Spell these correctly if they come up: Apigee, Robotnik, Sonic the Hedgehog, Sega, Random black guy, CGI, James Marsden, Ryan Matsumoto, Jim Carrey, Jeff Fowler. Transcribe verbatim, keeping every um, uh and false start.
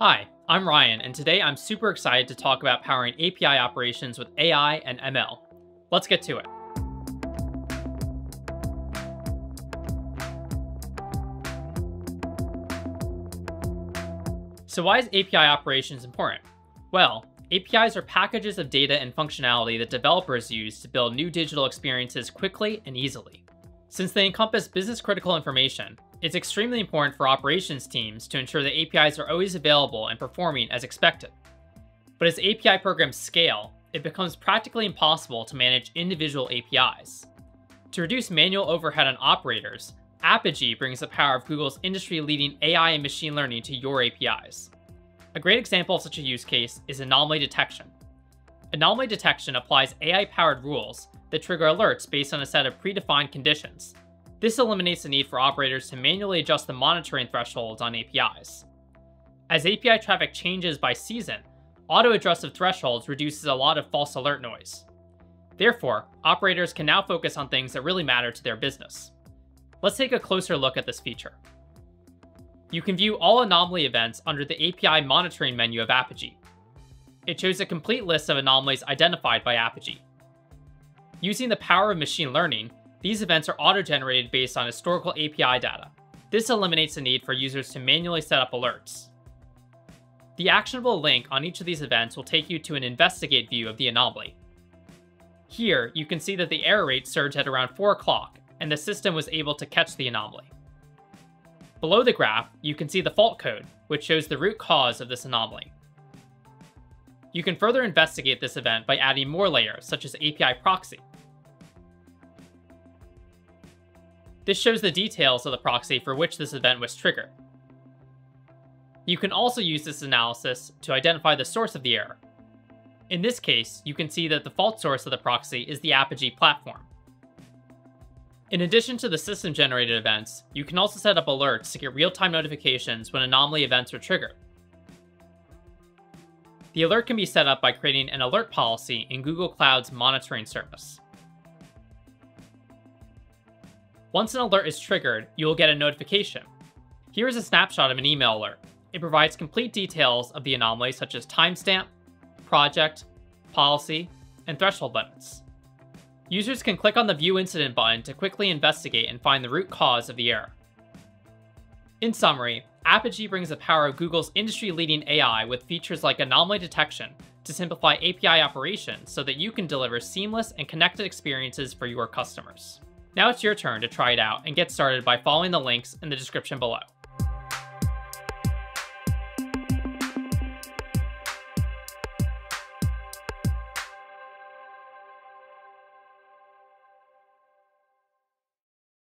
Hi, I'm Ryan, and today I'm super excited to talk about powering A P I operations with A I and M L. Let's get to it. So why is A P I operations important? Well, A P Is are packages of data and functionality that developers use to build new digital experiences quickly and easily. Since they encompass business-critical information, it's extremely important for operations teams to ensure that A P Is are always available and performing as expected. But as A P I programs scale, it becomes practically impossible to manage individual A P Is. To reduce manual overhead on operators, Apigee brings the power of Google's industry-leading A I and machine learning to your A P Is. A great example of such a use case is anomaly detection. Anomaly detection applies A I-powered rules that trigger alerts based on a set of predefined conditions. This eliminates the need for operators to manually adjust the monitoring thresholds on A P Is. As A P I traffic changes by season, auto-adjusted thresholds reduces a lot of false alert noise. Therefore, operators can now focus on things that really matter to their business. Let's take a closer look at this feature. You can view all anomaly events under the A P I monitoring menu of Apigee. It shows a complete list of anomalies identified by Apigee. Using the power of machine learning, these events are auto-generated based on historical A P I data. This eliminates the need for users to manually set up alerts. The actionable link on each of these events will take you to an investigate view of the anomaly. Here, you can see that the error rate surged at around four o'clock, and the system was able to catch the anomaly. Below the graph, you can see the fault code, which shows the root cause of this anomaly. You can further investigate this event by adding more layers, such as A P I proxy. This shows the details of the proxy for which this event was triggered. You can also use this analysis to identify the source of the error. In this case, you can see that the fault source of the proxy is the Apigee platform. In addition to the system-generated events, you can also set up alerts to get real-time notifications when anomaly events are triggered. The alert can be set up by creating an alert policy in Google Cloud's monitoring service. Once an alert is triggered, you will get a notification. Here is a snapshot of an email alert. It provides complete details of the anomaly, such as timestamp, project, policy, and threshold limits. Users can click on the View Incident button to quickly investigate and find the root cause of the error. In summary, Apigee brings the power of Google's industry-leading A I with features like anomaly detection to simplify A P I operations so that you can deliver seamless and connected experiences for your customers. Now it's your turn to try it out and get started by following the links in the description below.